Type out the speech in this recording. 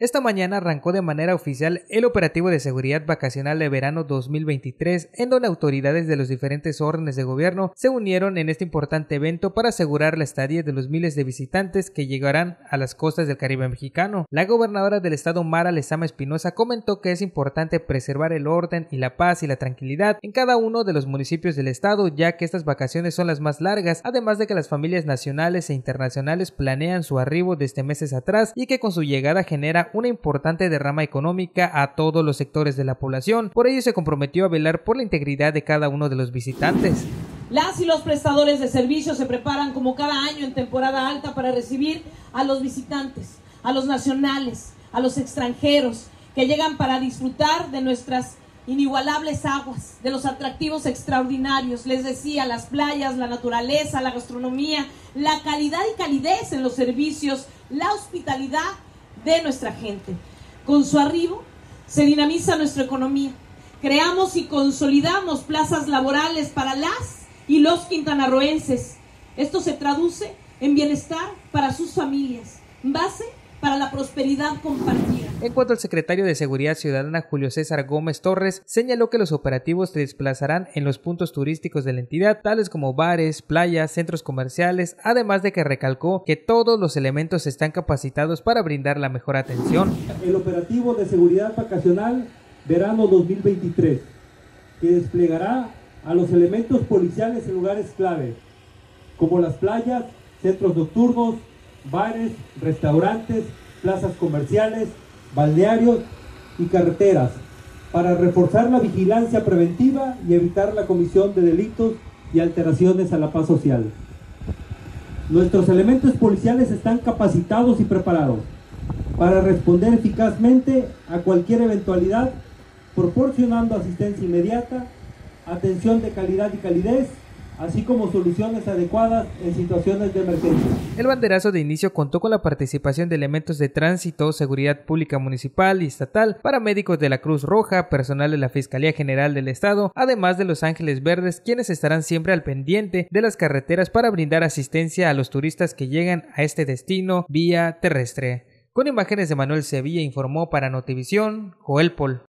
Esta mañana arrancó de manera oficial el operativo de seguridad vacacional de verano 2023, en donde autoridades de los diferentes órdenes de gobierno se unieron en este importante evento para asegurar la estadía de los miles de visitantes que llegarán a las costas del Caribe mexicano. La gobernadora del estado, Mara Lezama Espinosa, comentó que es importante preservar el orden y la paz y la tranquilidad en cada uno de los municipios del estado, ya que estas vacaciones son las más largas, además de que las familias nacionales e internacionales planean su arribo desde meses atrás y que con su llegada genera una importante derrama económica a todos los sectores de la población. Por ello se comprometió a velar por la integridad de cada uno de los visitantes. Las y los prestadores de servicios se preparan como cada año en temporada alta para recibir a los visitantes, a los nacionales, a los extranjeros que llegan para disfrutar de nuestras inigualables aguas, de los atractivos extraordinarios, les decía, las playas, la naturaleza, la gastronomía, la calidad y calidez en los servicios, la hospitalidad de nuestra gente. Con su arribo se dinamiza nuestra economía. Creamos y consolidamos plazas laborales para las y los quintanarroenses. Esto se traduce en bienestar para sus familias, base para la prosperidad compartida. En cuanto al secretario de Seguridad Ciudadana, Julio César Gómez Torres, señaló que los operativos se desplazarán en los puntos turísticos de la entidad, tales como bares, playas, centros comerciales, además de que recalcó que todos los elementos están capacitados para brindar la mejor atención. El operativo de seguridad vacacional verano 2023, que desplegará a los elementos policiales en lugares clave, como las playas, centros nocturnos, bares, restaurantes, plazas comerciales, balnearios y carreteras, para reforzar la vigilancia preventiva y evitar la comisión de delitos y alteraciones a la paz social. Nuestros elementos policiales están capacitados y preparados para responder eficazmente a cualquier eventualidad, proporcionando asistencia inmediata, atención de calidad y calidez, así como soluciones adecuadas en situaciones de emergencia. El banderazo de inicio contó con la participación de elementos de tránsito, seguridad pública municipal y estatal, paramédicos de la Cruz Roja, personal de la Fiscalía General del Estado, además de Los Ángeles Verdes, quienes estarán siempre al pendiente de las carreteras para brindar asistencia a los turistas que llegan a este destino vía terrestre. Con imágenes de Manuel Sevilla, informó para Notivision, Joel Pol.